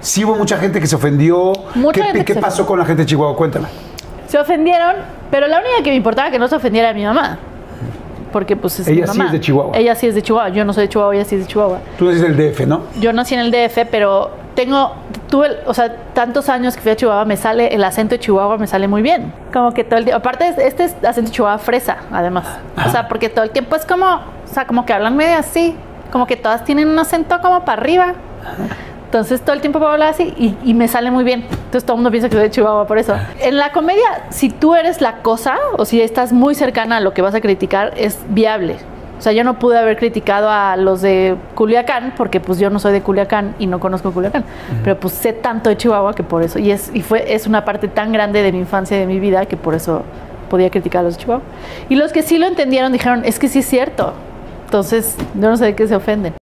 Sí hubo mucha gente que se ofendió. ¿Qué pasó con la gente de Chihuahua? Cuéntame. Se ofendieron, pero la única que me importaba que no se ofendiera era mi mamá. Porque pues es mi mamá. Ella sí es de Chihuahua. Ella sí es de Chihuahua. Yo no soy de Chihuahua, ella sí es de Chihuahua. Tú naciste en el DF, ¿no? Yo nací en el DF, pero tuve tantos años que fui a Chihuahua, me sale el acento de Chihuahua, me sale muy bien. Como que todo el día, aparte este es acento de Chihuahua fresa, además. Ah. O sea, porque todo el tiempo es como, o sea, como que hablan medio así, como que todas tienen un acento como para arriba. Ah. Entonces todo el tiempo puedo hablar así y me sale muy bien. Entonces todo el mundo piensa que soy de Chihuahua por eso. En la comedia, si tú eres la cosa o si estás muy cercana a lo que vas a criticar, es viable. O sea, yo no pude haber criticado a los de Culiacán porque pues yo no soy de Culiacán y no conozco Culiacán. Pero pues sé tanto de Chihuahua que por eso. Y es una parte tan grande de mi infancia y de mi vida que por eso podía criticar a los de Chihuahua. Y los que sí lo entendieron dijeron, es que sí es cierto. Entonces yo no sé de qué se ofenden.